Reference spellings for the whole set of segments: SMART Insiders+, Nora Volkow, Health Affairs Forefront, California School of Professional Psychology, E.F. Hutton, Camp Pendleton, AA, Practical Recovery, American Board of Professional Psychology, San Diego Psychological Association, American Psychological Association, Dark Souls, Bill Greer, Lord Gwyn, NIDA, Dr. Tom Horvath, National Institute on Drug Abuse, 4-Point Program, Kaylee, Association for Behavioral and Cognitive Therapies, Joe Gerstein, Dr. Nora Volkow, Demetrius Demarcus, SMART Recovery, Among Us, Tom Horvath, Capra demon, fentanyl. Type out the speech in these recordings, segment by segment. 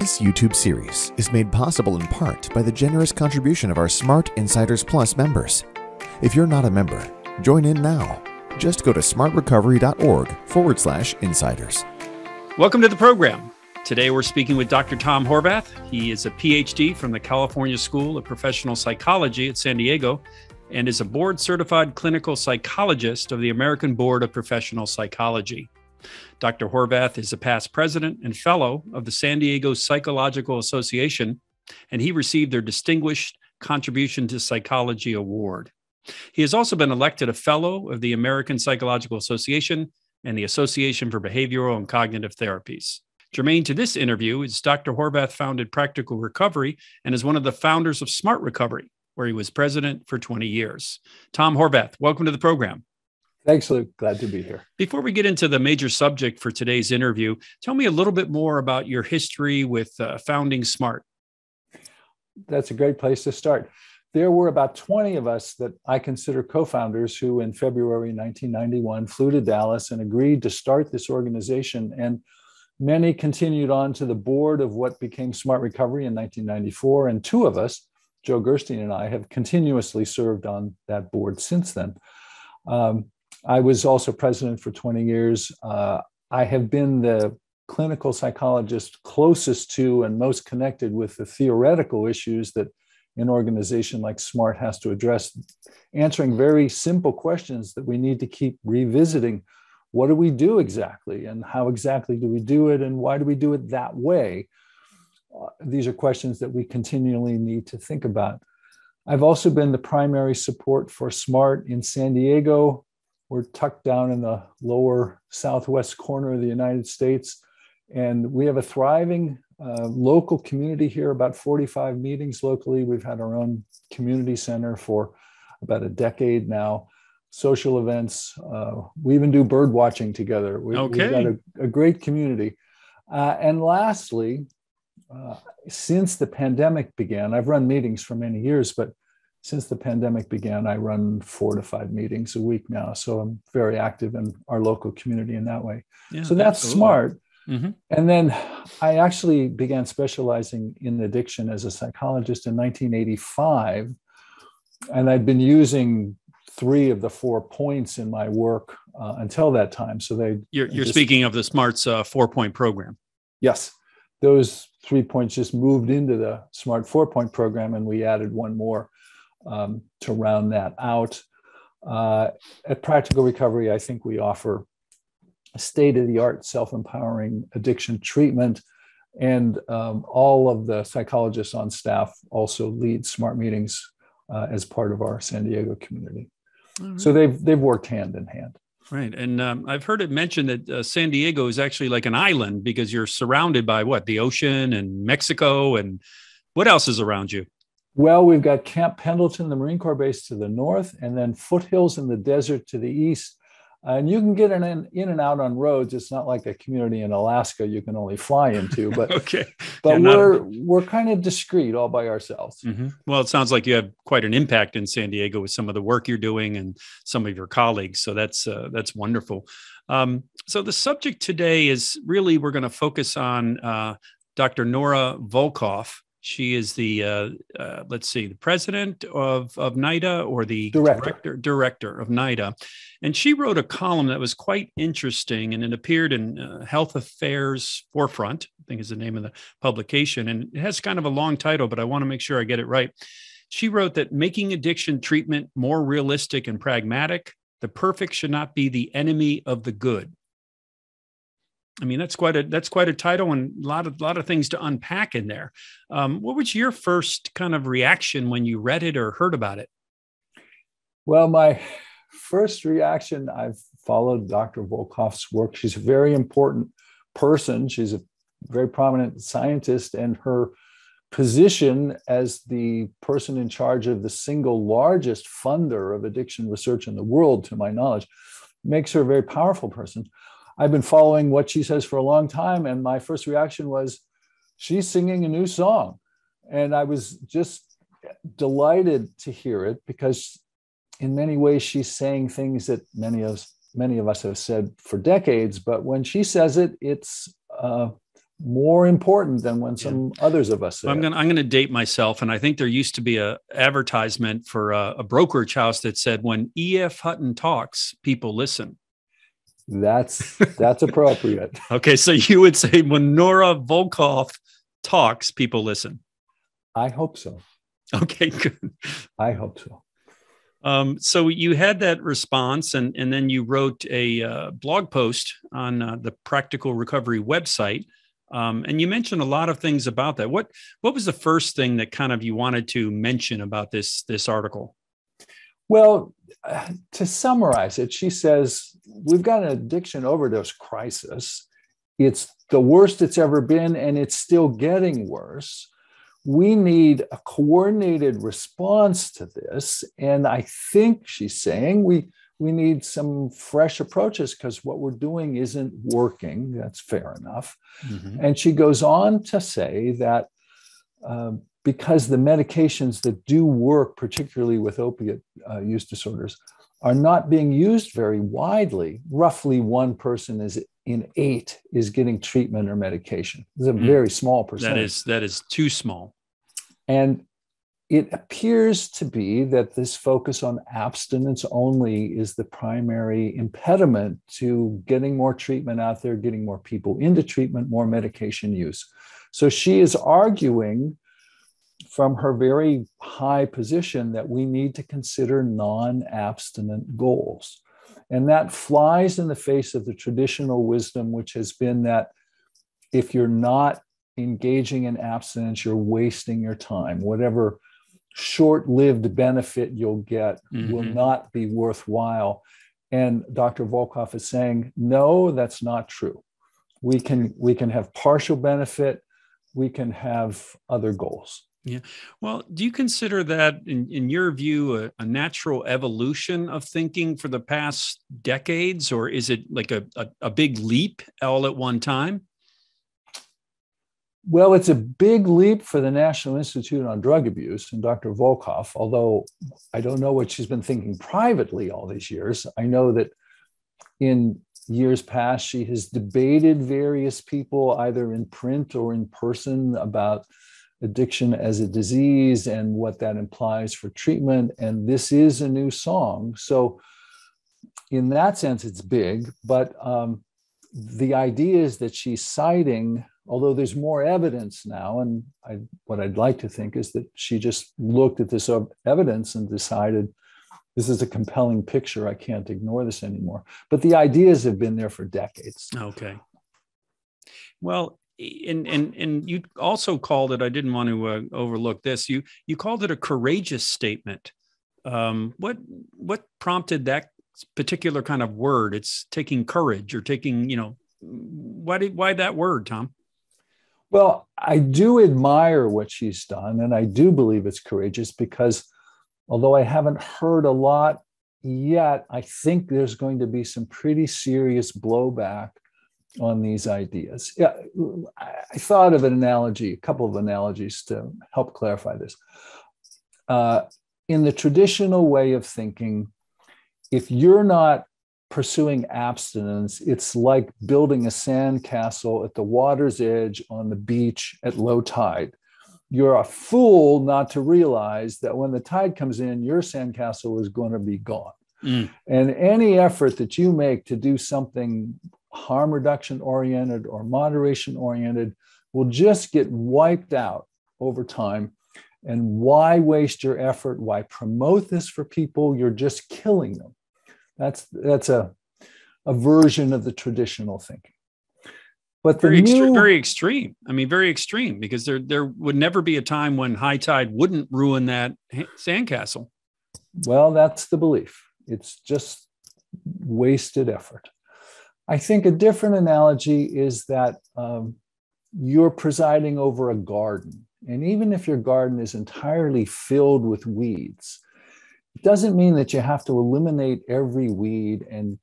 This YouTube series is made possible in part by the generous contribution of our SMART Insiders Plus members. If you're not a member, join in now. Just go to smartrecovery.org/insiders. Welcome to the program. Today we're speaking with Dr. Tom Horvath. He is a PhD from the California School of Professional Psychology at San Diego and is a board-certified clinical psychologist of the American Board of Professional Psychology. Dr. Horvath is a past president and fellow of the San Diego Psychological Association, and he received their Distinguished Contribution to Psychology Award. He has also been elected a fellow of the American Psychological Association and the Association for Behavioral and Cognitive Therapies. Germane to this interview is Dr. Horvath founded Practical Recovery and is one of the founders of SMART Recovery, where he was president for 20 years. Tom Horvath, welcome to the program. Thanks, Luke. Glad to be here. Before we get into the major subject for today's interview, tell me a little bit more about your history with founding SMART. That's a great place to start. There were about 20 of us that I consider co-founders who in February 1991 flew to Dallas and agreed to start this organization. And many continued on to the board of what became SMART Recovery in 1994. And two of us, Joe Gerstein and I, have continuously served on that board since then. I was also president for 20 years. I have been the clinical psychologist closest to and most connected with the theoretical issues that an organization like SMART has to address, answering very simple questions that we need to keep revisiting. What do we do exactly? And how exactly do we do it? And why do we do it that way? These are questions that we continually need to think about. I've also been the primary support for SMART in San Diego. We're tucked down in the lower southwest corner of the United States. And we have a thriving local community here, about 45 meetings locally. We've had our own community center for about a decade now, social events. We even do bird watching together. We've got a great community. And lastly, since the pandemic began, I've run meetings for many years, but since the pandemic began, I run 4 to 5 meetings a week now. So I'm very active in our local community in that way. Yeah, so that's absolutely. SMART. Mm-hmm. And then I actually began specializing in addiction as a psychologist in 1985. And I'd been using 3 of the 4 points in my work until that time. So you're speaking of the SMART's 4-point program. Yes. Those 3 points just moved into the SMART 4-point program, and we added one more to round that out. At Practical Recovery, I think we offer state-of-the-art self-empowering addiction treatment, and all of the psychologists on staff also lead SMART meetings as part of our San Diego community. Right. So they've worked hand in hand. Right. And I've heard it mentioned that San Diego is actually like an island because you're surrounded by what? The ocean and Mexico, and what else is around you? Well, we've got Camp Pendleton, the Marine Corps base, to the north, and then foothills in the desert to the east. And you can get in and out on roads. It's not like a community in Alaska you can only fly into, but but we're kind of discreet all by ourselves. Mm-hmm. Well, it sounds like you have quite an impact in San Diego with some of the work you're doing and some of your colleagues. So that's wonderful. So the subject today is really, we're going to focus on Dr. Nora Volkow. She is the, the president of NIDA, or the director of NIDA. And she wrote a column that was quite interesting, and it appeared in Health Affairs Forefront, I think is the name of the publication. And it has kind of a long title, but I want to make sure I get it right. She wrote that making addiction treatment more realistic and pragmatic, the perfect should not be the enemy of the good. I mean, that's quite a title, and a lot of things to unpack in there. What was your first kind of reaction when you read it or heard about it? Well, my first reaction, I've followed Dr. Volkow's work. She's a very important person. She's a very prominent scientist, and her position as the person in charge of the single largest funder of addiction research in the world, to my knowledge, makes her a very powerful person. I've been following what she says for a long time, and my first reaction was, she's singing a new song. And I was just delighted to hear it, because in many ways she's saying things that many of us have said for decades, but when she says it, it's more important than when some others of us. Well, I'm going to date myself. And I think there used to be an advertisement for a brokerage house that said, when E.F. Hutton talks, people listen. That's appropriate. Okay. So you would say when Nora Volkow talks, people listen. I hope so. Okay, good. I hope so. So you had that response, and then you wrote a blog post on the Practical Recovery website, and you mentioned a lot of things about that. What was the first thing that kind of you wanted to mention about this article? Well, to summarize it, she says, we've got an addiction overdose crisis. It's the worst it's ever been, and it's still getting worse. We need a coordinated response to this. And I think she's saying we need some fresh approaches because what we're doing isn't working. That's fair enough. Mm-hmm. And she goes on to say that because the medications that do work, particularly with opiate use disorders, are not being used very widely, roughly one person in eight is getting treatment or medication. It's a very small percentage. That is too small. And it appears to be that this focus on abstinence only is the primary impediment to getting more treatment out there, getting more people into treatment, more medication use. So she is arguing from her very high position that we need to consider non-abstinent goals. And that flies in the face of the traditional wisdom, which has been that if you're not engaging in abstinence, you're wasting your time. Whatever short-lived benefit you'll get will not be worthwhile. And Dr. Volkow is saying, no, that's not true. We can have partial benefit. We can have other goals. Yeah. Well, do you consider that, in your view, a natural evolution of thinking for the past decades, or is it like a big leap all at one time? Well, it's a big leap for the National Institute on Drug Abuse and Dr. Volkow, although I don't know what she's been thinking privately all these years. I know that in years past, she has debated various people, either in print or in person, about addiction as a disease and what that implies for treatment. And this is a new song. So in that sense, it's big. But the idea is that she's citing, although there's more evidence now, and what I'd like to think is that she just looked at this evidence and decided, this is a compelling picture. I can't ignore this anymore. But the ideas have been there for decades. Okay. Well, And you also called it, I didn't want to overlook this, you called it a courageous statement. What prompted that particular kind of word? It's taking courage or taking, why that word, Tom? Well, I do admire what she's done, and I do believe it's courageous because although I haven't heard a lot yet, I think there's going to be some pretty serious blowback on these ideas. Yeah, I thought of a couple of analogies to help clarify this. In the traditional way of thinking, if you're not pursuing abstinence, it's like building a sandcastle at the water's edge on the beach at low tide. You're a fool not to realize that when the tide comes in, your sandcastle is going to be gone. And any effort that you make to do something harm reduction oriented or moderation oriented will just get wiped out over time. And why waste your effort? Why promote this for people? You're just killing them. That's a version of the traditional thinking. But very extreme. I mean, very extreme, because there would never be a time when high tide wouldn't ruin that sandcastle. Well, that's the belief. It's just wasted effort. I think a different analogy is that you're presiding over a garden. And even if your garden is entirely filled with weeds, it doesn't mean that you have to eliminate every weed and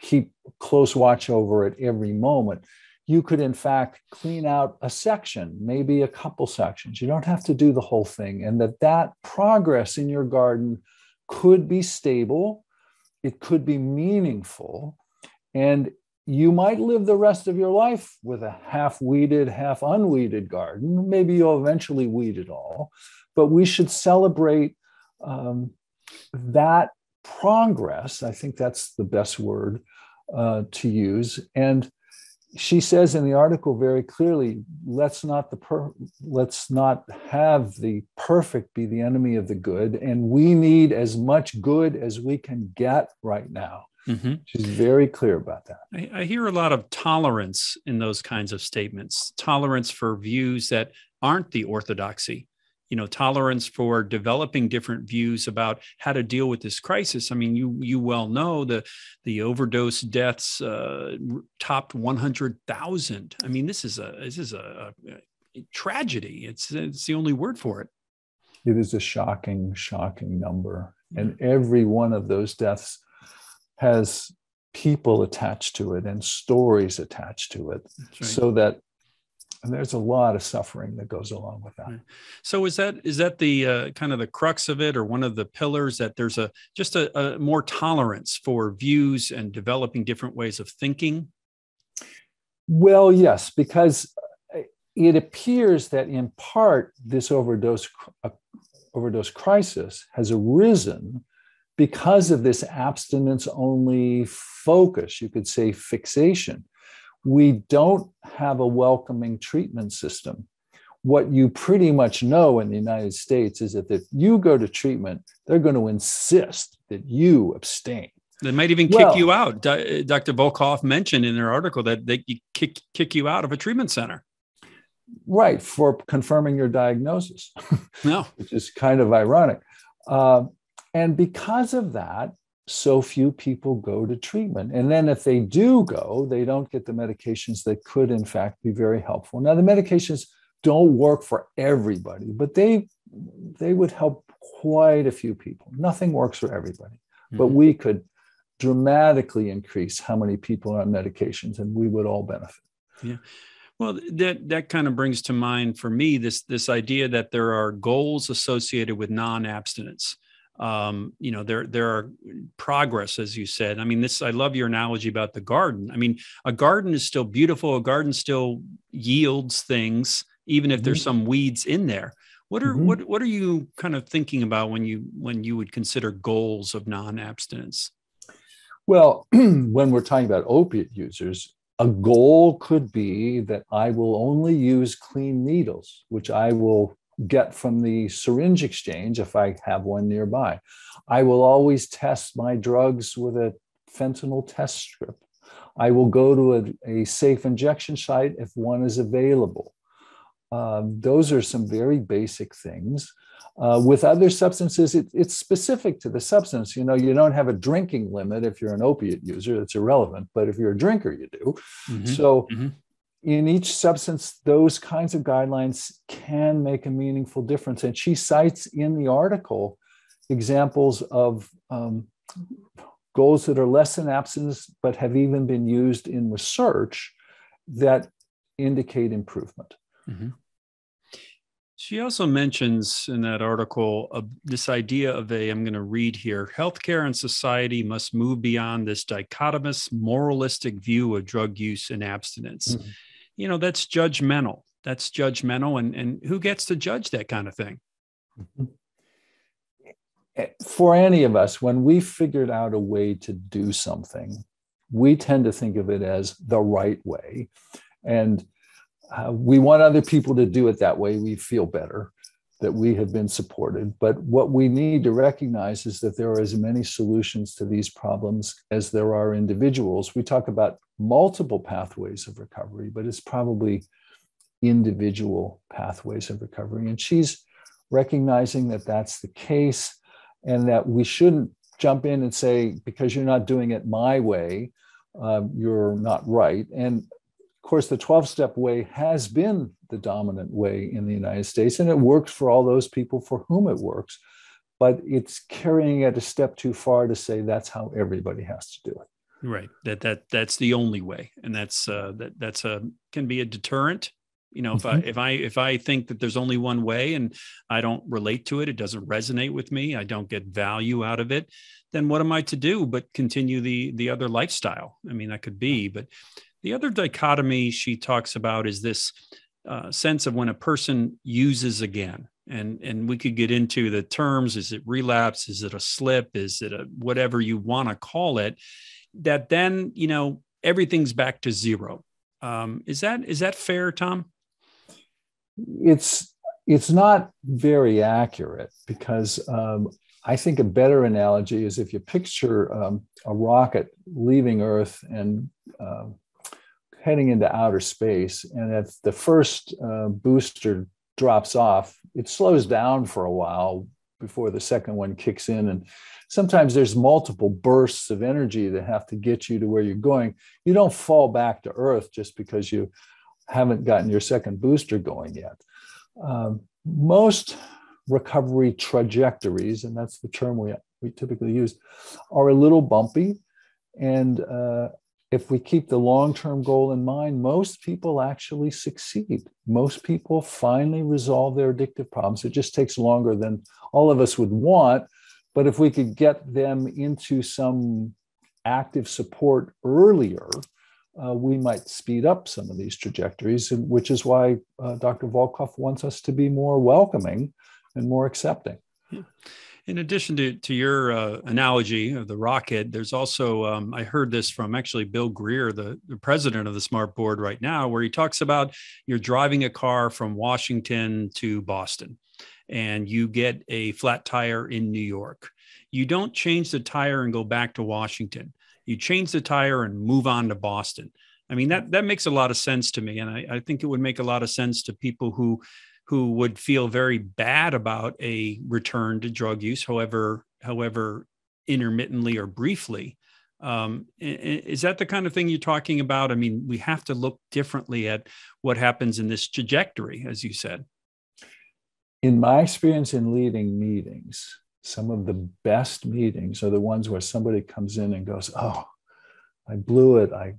keep close watch over it every moment. You could, in fact, clean out a section, maybe a couple sections. You don't have to do the whole thing. And that progress in your garden could be stable. It could be meaningful. And you might live the rest of your life with a half-weeded, half-unweeded garden. Maybe you'll eventually weed it all, but we should celebrate that progress. I think that's the best word to use. And she says in the article very clearly, let's not have the perfect be the enemy of the good, and we need as much good as we can get right now. Mm-hmm. She's very clear about that. I hear a lot of tolerance in those kinds of statements, tolerance for views that aren't the orthodoxy, you know, tolerance for developing different views about how to deal with this crisis. I mean, you well know the overdose deaths topped 100,000. I mean, this is a tragedy. It's the only word for it. It is a shocking, shocking number. And every one of those deaths has people attached to it and stories attached to it. That's right. So that there's a lot of suffering that goes along with that. Right. So is that the kind of the crux of it, or one of the pillars, that there's just a more tolerance for views and developing different ways of thinking? Well, yes, because it appears that in part this overdose crisis has arisen because of this abstinence-only focus, you could say fixation. We don't have a welcoming treatment system. What you pretty much know in the United States is that if you go to treatment, they're going to insist that you abstain. They might even kick you out. Dr. Volkow mentioned in her article that they kick you out of a treatment center. Right, for confirming your diagnosis, no. Which is kind of ironic. And because of that, so few people go to treatment. And then if they do go, they don't get the medications that could, in fact, be very helpful. Now, the medications don't work for everybody, but they would help quite a few people. Nothing works for everybody, but we could dramatically increase how many people are on medications, and we would all benefit. Yeah. Well, that kind of brings to mind for me this idea that there are goals associated with non-abstinence. You know, there are progress, as you said. I mean, I love your analogy about the garden. I mean, a garden is still beautiful. A garden still yields things, even if there's some weeds in there. What are you kind of thinking about when you would consider goals of non-abstinence? Well, when we're talking about opiate users, a goal could be that I will only use clean needles, which I will get from the syringe exchange if I have one nearby. I will always test my drugs with a fentanyl test strip. I will go to a safe injection site if one is available. Those are some very basic things. With other substances, it's specific to the substance. You know, you don't have a drinking limit if you're an opiate user. That's irrelevant. But if you're a drinker, you do. In each substance, those kinds of guidelines can make a meaningful difference. And she cites in the article examples of goals that are less than abstinence, but have even been used in research that indicate improvement. Mm-hmm. She also mentions in that article this idea of I'm going to read here, healthcare and society must move beyond this dichotomous, moralistic view of drug use and abstinence. Mm-hmm. You know, that's judgmental. And who gets to judge that kind of thing? For any of us, when we figured out a way to do something, we tend to think of it as the right way. And we want other people to do it that way. We feel better that we have been supported. But what we need to recognize is that there are as many solutions to these problems as there are individuals. We talk about multiple pathways of recovery, but it's probably individual pathways of recovery. And she's recognizing that that's the case, and that we shouldn't jump in and say, because you're not doing it my way, you're not right. And of course, the 12-step way has been the dominant way in the United States, and it works for all those people for whom it works, but it's carrying it a step too far to say that's how everybody has to do it. Right. That's the only way, and that's can be a deterrent. You know, if I think that there's only one way and I don't relate to it, it doesn't resonate with me, I don't get value out of it, then what am I to do but continue the other lifestyle? I mean, that could be, but the other dichotomy she talks about is this sense of when a person uses again. And we could get into the terms, is it relapse? Is it a slip? Is it a whatever you want to call it? That then, you know, everything's back to zero. Is that fair, Tom? It's not very accurate because I think a better analogy is if you picture a rocket leaving Earth and heading into outer space, and if the first booster drops off, it slows down for a while before the second one kicks in. And sometimes there's multiple bursts of energy that have to get you to where you're going. You don't fall back to Earth just because you haven't gotten your second booster going yet. Most recovery trajectories, and that's the term we typically use, are a little bumpy. And if we keep the long-term goal in mind, most people actually succeed. Most people finally resolve their addictive problems. It just takes longer than all of us would want. But if we could get them into some active support earlier, we might speed up some of these trajectories, which is why Dr. Volkow wants us to be more welcoming and more accepting. Yeah. In addition to your analogy of the rocket, there's also, I heard this from actually Bill Greer, the president of the SMART board right now, where he talks about you're driving a car from Washington to Boston and you get a flat tire in New York. You don't change the tire and go back to Washington. You change the tire and move on to Boston. I mean, that makes a lot of sense to me. And I think it would make a lot of sense to people who would feel very bad about a return to drug use, however intermittently or briefly. Is that the kind of thing you're talking about? I mean, we have to look differently at what happens in this trajectory, as you said. In my experience in leading meetings, some of the best meetings are the ones where somebody comes in and goes, oh, I blew it. I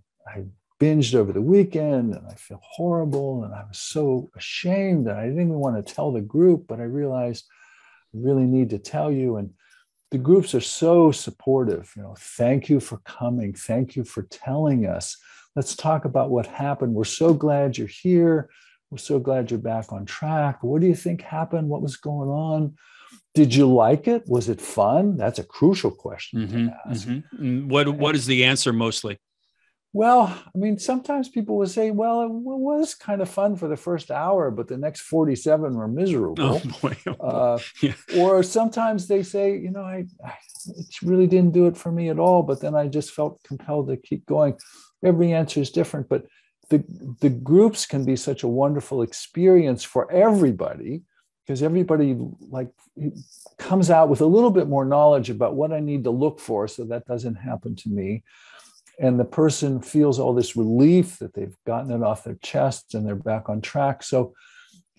binged over the weekend and I feel horrible. And I was so ashamed that I didn't even want to tell the group, but I realized I really need to tell you. And the groups are so supportive. You know, thank you for coming. Thank you for telling us. Let's talk about what happened. We're so glad you're here. We're so glad you're back on track. What do you think happened? What was going on? Did you like it? Was it fun? That's a crucial question to ask. Mm-hmm. What is the answer mostly? Well, I mean, sometimes people will say, well, it was kind of fun for the first hour, but the next 47 were miserable. Oh, boy. Yeah. Or sometimes they say, you know, I it really didn't do it for me at all, but then I just felt compelled to keep going. Every answer is different, but the groups can be such a wonderful experience for everybody, because everybody like comes out with a little bit more knowledge about what I need to look for so that doesn't happen to me. And the person feels all this relief that they've gotten it off their chest and they're back on track. So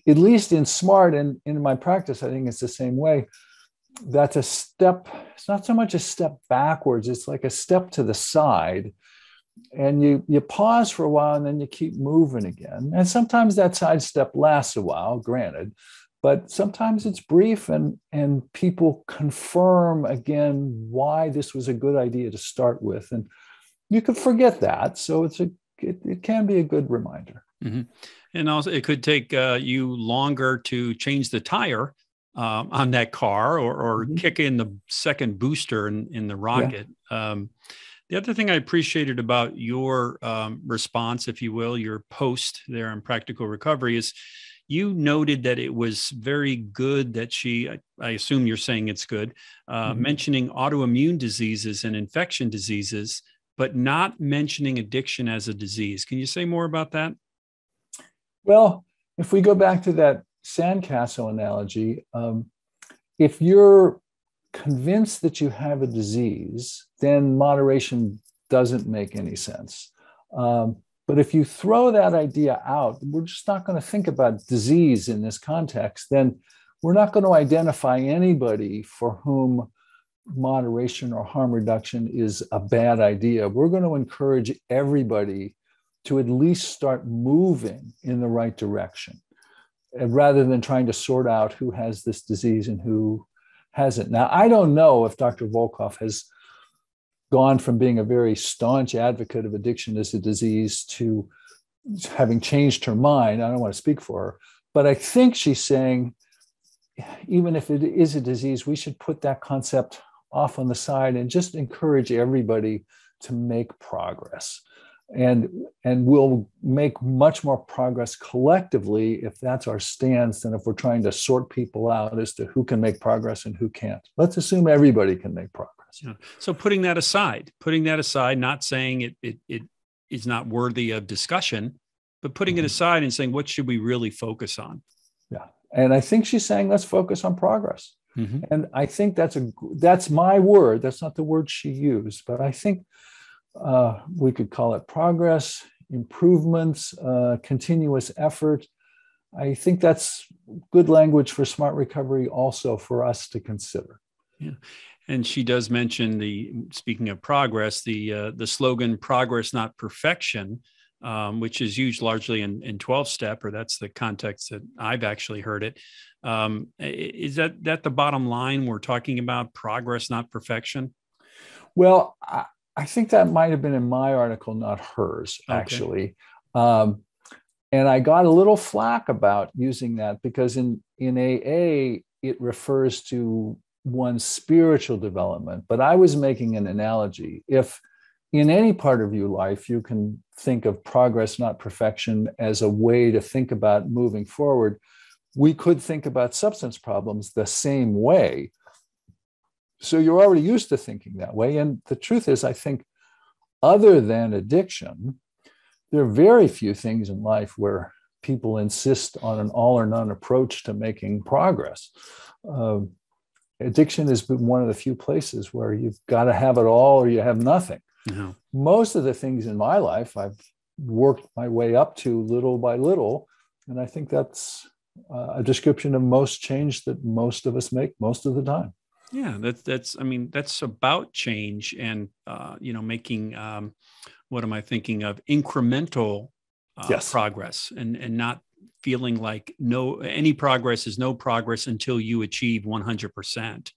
at least in SMART and in my practice, I think it's the same way. That's a step. It's not so much a step backwards. It's like a step to the side. And you pause for a while and then you keep moving again. And sometimes that side step lasts a while, granted. But sometimes it's brief and people confirm again why this was a good idea to start with. And you could forget that. So it can be a good reminder. Mm-hmm. And also it could take you longer to change the tire on that car or mm-hmm. kick in the second booster in the rocket. Yeah. The other thing I appreciated about your response, if you will, your post there on Practical Recovery is you noted that it was very good that she, I assume you're saying it's good, mentioning autoimmune diseases and infection diseases, but not mentioning addiction as a disease. Can you say more about that? Well, if we go back to that sandcastle analogy, if you're convinced that you have a disease, then moderation doesn't make any sense. But if you throw that idea out, we're just not going to think about disease in this context, then we're not going to identify anybody for whom moderation or harm reduction is a bad idea. We're going to encourage everybody to at least start moving in the right direction, rather than trying to sort out who has this disease and who hasn't. Now, I don't know if Dr. Volkow has gone from being a very staunch advocate of addiction as a disease to having changed her mind. I don't want to speak for her, but I think she's saying, even if it is a disease, we should put that concept off on the side and just encourage everybody to make progress. And we'll make much more progress collectively if that's our stance than if we're trying to sort people out as to who can make progress and who can't. Let's assume everybody can make progress. Yeah. So putting that aside, not saying it is not worthy of discussion, but putting it aside and saying, what should we really focus on? Yeah. And I think she's saying, let's focus on progress. Mm-hmm. And I think that's my word. That's not the word she used, but I think we could call it progress, improvements, continuous effort. I think that's good language for SMART Recovery also for us to consider. Yeah. And she does mention speaking of progress, the slogan, progress, not perfection, which is used largely in 12-step, or that's the context that I've actually heard it. Is that the bottom line we're talking about, progress, not perfection? Well, I think that might have been in my article, not hers, actually. Okay. And I got a little flack about using that because in AA, it refers to one's spiritual development. But I was making an analogy. If in any part of your life, you can think of progress, not perfection, as a way to think about moving forward, we could think about substance problems the same way. So you're already used to thinking that way. And the truth is, I think, other than addiction, there are very few things in life where people insist on an all or none approach to making progress. Addiction has been one of the few places where you've got to have it all or you have nothing. No. Most of the things in my life, I've worked my way up to little by little. And I think that's a description of most change that most of us make most of the time. Yeah, that's about change and, making, what am I thinking of? Incremental progress and not feeling like any progress is no progress until you achieve 100%.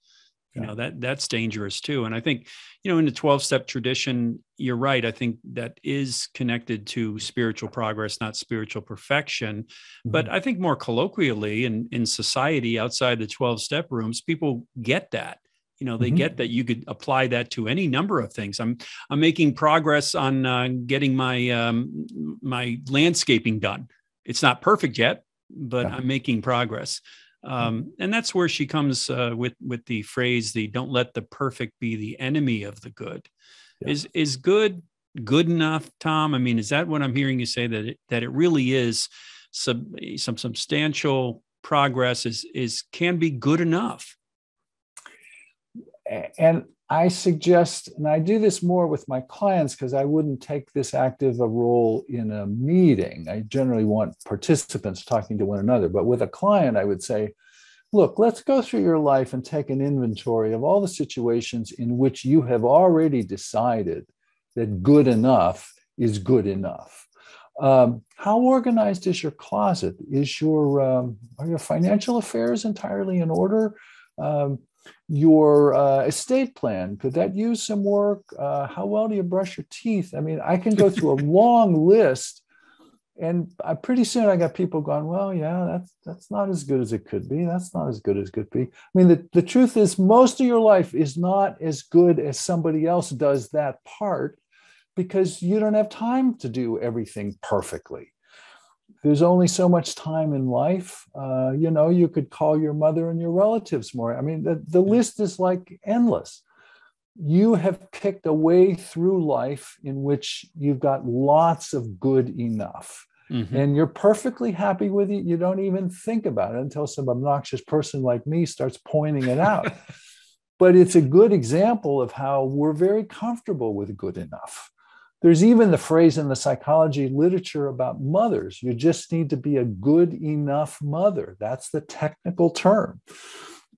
You know, that's dangerous too. And I think, in the 12-step tradition, you're right. I think that is connected to spiritual progress, not spiritual perfection. Mm-hmm. But I think more colloquially in society outside the 12-step rooms, people get that. They mm-hmm. get that you could apply that to any number of things. I'm making progress on getting my landscaping done. It's not perfect yet, but I'm making progress. And that's where she comes with the phrase, don't let the perfect be the enemy of the good. Yeah. Is good enough, Tom? I mean, is that what I'm hearing you say, that it really is some substantial progress can be good enough? And I suggest, and I do this more with my clients because I wouldn't take this active a role in a meeting. I generally want participants talking to one another. But with a client, I would say, look, let's go through your life and take an inventory of all the situations in which you have already decided that good enough is good enough. How organized is your closet? Are your financial affairs entirely in order? Your estate plan, could that use some work? How well do you brush your teeth? I mean, I can go through a long list, and pretty soon I got people going, well, yeah, that's not as good as it could be. That's not as good as it could be. I mean, the truth is most of your life is not as good as somebody else does that part because you don't have time to do everything perfectly. There's only so much time in life. You could call your mother and your relatives more. I mean, the list is like endless. You have picked a way through life in which you've got lots of good enough. Mm-hmm. And you're perfectly happy with it. You don't even think about it until some obnoxious person like me starts pointing it out. But it's a good example of how we're very comfortable with good enough. There's even the phrase in the psychology literature about mothers, you just need to be a good enough mother. That's the technical term.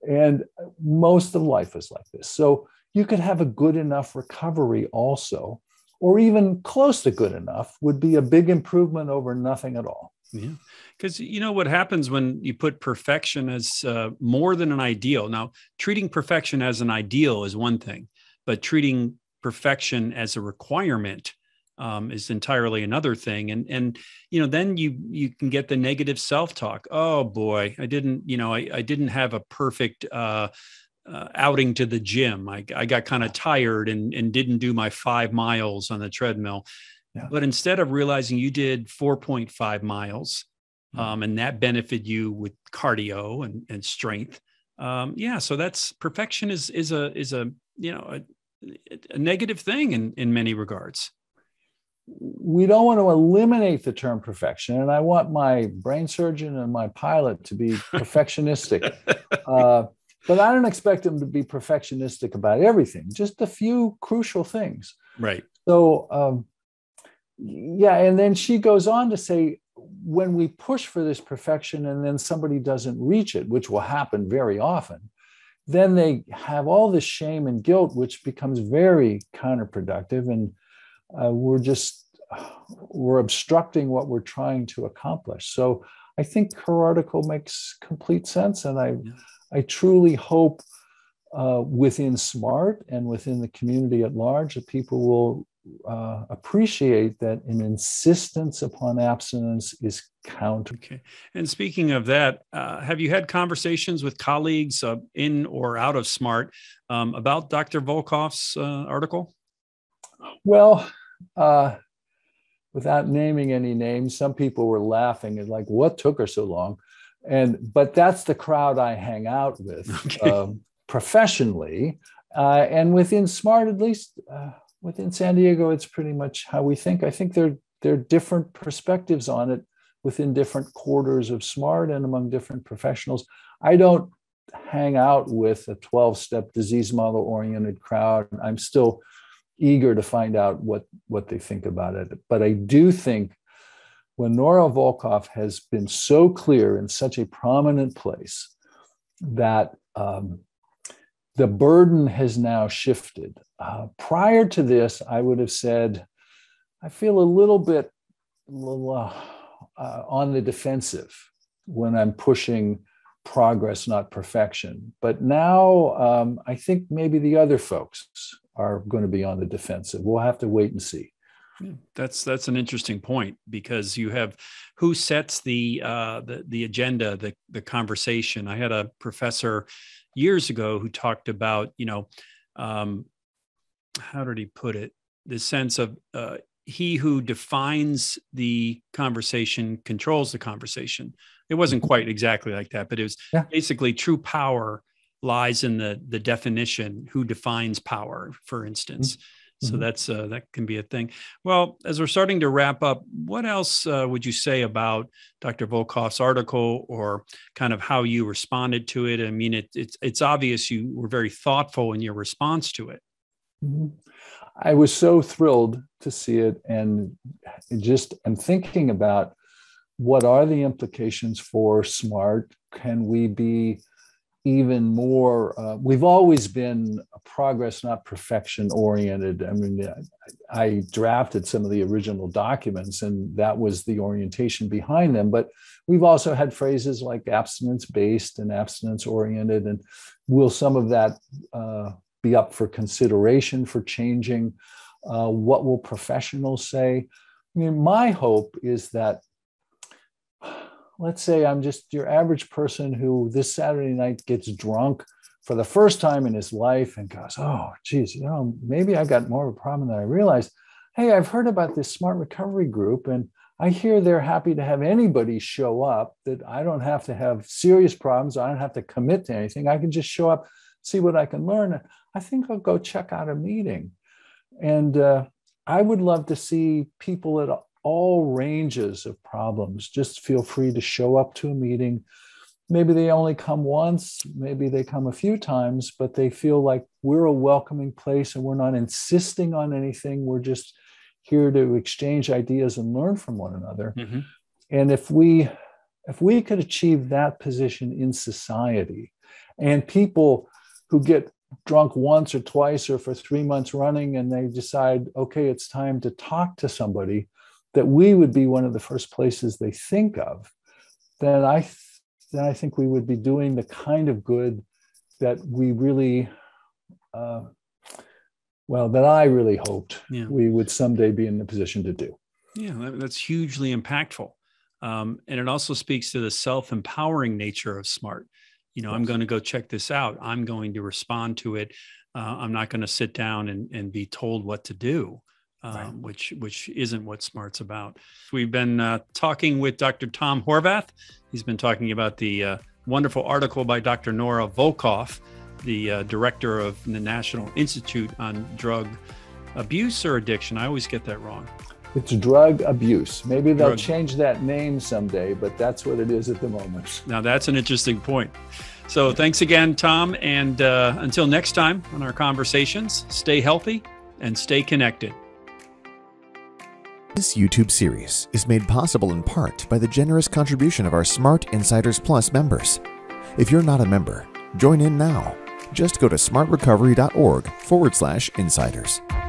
And most of life is like this. So you could have a good enough recovery also, or even close to good enough would be a big improvement over nothing at all. Yeah, because you know what happens when you put perfection as more than an ideal. Now, treating perfection as an ideal is one thing, but treating perfection as a requirement is entirely another thing. And you know, then you can get the negative self-talk. Oh boy, I didn't have a perfect outing to the gym. I got kind of tired and didn't do my 5 miles on the treadmill. Yeah. But instead of realizing you did 4.5 miles and that benefited you with cardio and strength. So that's perfection is a negative thing in many regards. We don't want to eliminate the term perfection. And I want my brain surgeon and my pilot to be perfectionistic. But I don't expect them to be perfectionistic about everything, just a few crucial things. Right. So, and then she goes on to say, when we push for this perfection and then somebody doesn't reach it, which will happen very often, then they have all this shame and guilt, which becomes very counterproductive. And we're obstructing what we're trying to accomplish. So I think her article makes complete sense. And I truly hope within SMART and within the community at large that people will appreciate that an insistence upon abstinence is counter. Okay. And speaking of that, have you had conversations with colleagues in or out of SMART about Dr. Volkow's article? Well, without naming any names, some people were laughing and like, what took her so long? But that's the crowd I hang out with professionally. And within SMART, at least within San Diego, it's pretty much how we think. I think there are different perspectives on it within different quarters of SMART and among different professionals. I don't hang out with a 12-step disease model-oriented crowd. I'm still eager to find out what they think about it. But I do think when Nora Volkow has been so clear in such a prominent place that the burden has now shifted. Prior to this, I would have said, I feel a little bit on the defensive when I'm pushing progress, not perfection. But now I think maybe the other folks are going to be on the defensive. We'll have to wait and see. That's an interesting point, because you have who sets the agenda, the conversation. I had a professor years ago who talked about, how did he put it? The sense of he who defines the conversation controls the conversation. It wasn't quite exactly like that, but it was basically true power lies in the definition, who defines power, for instance. Mm-hmm. So that's that can be a thing. Well, as we're starting to wrap up, what else would you say about Dr. Volkow's article, or kind of how you responded to it? I mean, it's obvious you were very thoughtful in your response to it. Mm-hmm. I was so thrilled to see it, and just I'm thinking about what are the implications for SMART. Can we be even more, we've always been progress, not perfection oriented. I mean, I drafted some of the original documents, and that was the orientation behind them. But we've also had phrases like abstinence based and abstinence oriented. And will some of that be up for consideration for changing? What will professionals say? I mean, my hope is that, let's say I'm just your average person who this Saturday night gets drunk for the first time in his life and goes, oh, geez, maybe I've got more of a problem than I realized. Hey, I've heard about this SMART Recovery group, and I hear they're happy to have anybody show up, that I don't have to have serious problems. I don't have to commit to anything. I can just show up, see what I can learn. I think I'll go check out a meeting. And I would love to see people at all ranges of problems just feel free to show up to a meeting. Maybe they only come once, maybe they come a few times, but they feel like we're a welcoming place and we're not insisting on anything. We're just here to exchange ideas and learn from one another. Mm-hmm. And if we could achieve that position in society, and people who get drunk once or twice or for 3 months running and they decide, okay, it's time to talk to somebody, that we would be one of the first places they think of, then I think we would be doing the kind of good that we really, that I really hoped we would someday be in the position to do. Yeah, that's hugely impactful. And it also speaks to the self-empowering nature of SMART. You know, yes. I'm going to go check this out. I'm going to respond to it. I'm not going to sit down and be told what to do, right. which isn't what SMART's about. We've been talking with Dr. Tom Horvath. He's been talking about the wonderful article by Dr. Nora Volkow, the director of the National Institute on Drug Abuse or Addiction. I always get that wrong. It's drug abuse. Maybe they'll change that name someday, but that's what it is at the moment. Now that's an interesting point. So thanks again, Tom. And until next time on our conversations, stay healthy and stay connected. This YouTube series is made possible in part by the generous contribution of our SMART Insiders Plus members. If you're not a member, join in now. Just go to smartrecovery.org/insiders.